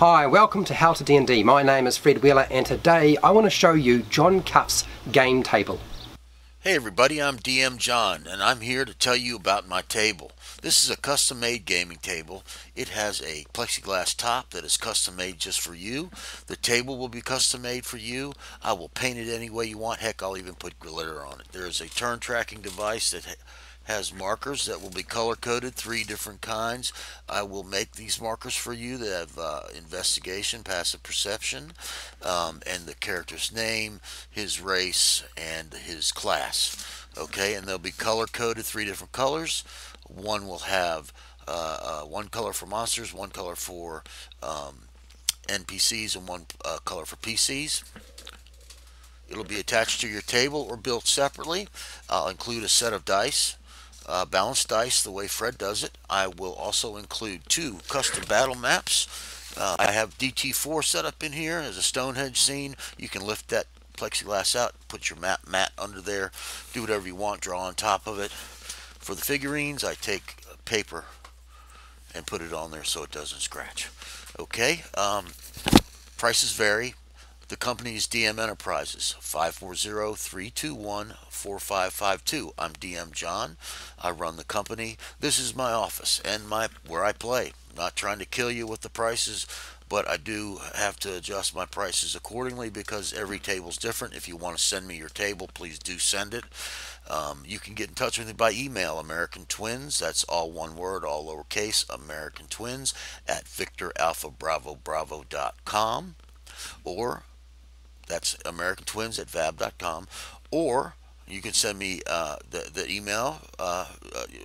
Hi, welcome to How To D&D. My name is Fred Wheeler and today I want to show you John Kyff's game table. Hey everybody, I'm DM John and I'm here to tell you about my table. This is a custom-made gaming table. It has a plexiglass top that is custom-made just for you. The table will be custom-made for you. I will paint it any way you want. Heck, I'll even put glitter on it. There is a turn tracking device that has markers that will be color-coded, three different kinds. I will make these markers for you that have investigation, passive perception, and the character's name, his race, and his class. Okay, and they'll be color-coded, three different colors. One will have one color for monsters, one color for NPCs, and one color for PCs. It'll be attached to your table or built separately. I'll include a set of dice. Balanced dice the way Fred does it. I will also include two custom battle maps. I have DT4 set up in here as a Stonehenge scene. You can lift that plexiglass out, put your mat under there, do whatever you want, draw on top of it. For the figurines, I take paper and put it on there so it doesn't scratch. Okay, prices vary. The company is DM Enterprises, 540-321-4552. I'm DM John. I run the company. This is my office and where I play. I'm not trying to kill you with the prices, but I do have to adjust my prices accordingly because every table's different. If you want to send me your table, please do send it. You can get in touch with me by email, American Twins. That's all one word, all lowercase, American Twins at victoralphabravobravocom, or that's americantwins@vab.com, or you can send me the email,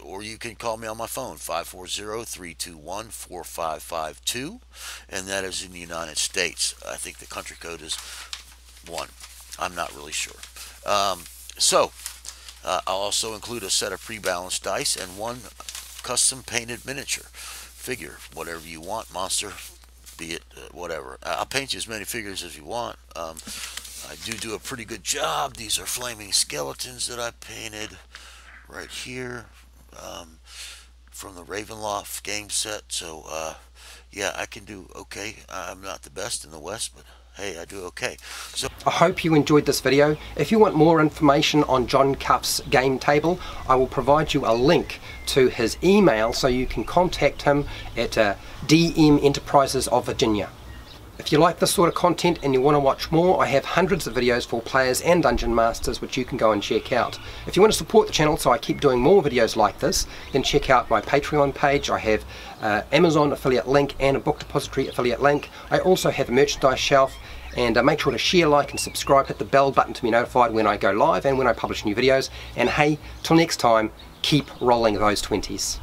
or you can call me on my phone, 540-321-4552, and that is in the United States. I think the country code is 1. I'm not really sure. I'll also include a set of pre-balanced dice and one custom painted miniature figure, whatever you want, monster, be it whatever. I'll paint you as many figures as you want. I do a pretty good job. These are flaming skeletons that I painted right here from the Ravenloft game set. So yeah, I can do okay. I'm not the best in the West, but hey, I do okay. So I hope you enjoyed this video. If you want more information on John Kyff's game table, I will provide you a link to his email so you can contact him at DM Enterprises of Virginia. If you like this sort of content and you want to watch more, I have hundreds of videos for players and dungeon masters which you can go and check out. If you want to support the channel so I keep doing more videos like this, then check out my Patreon page. I have Amazon affiliate link and a Book Depository affiliate link. I also have a merchandise shelf, and make sure to share, like and subscribe. Hit the bell button to be notified when I go live and when I publish new videos. And hey, till next time, keep rolling those 20s.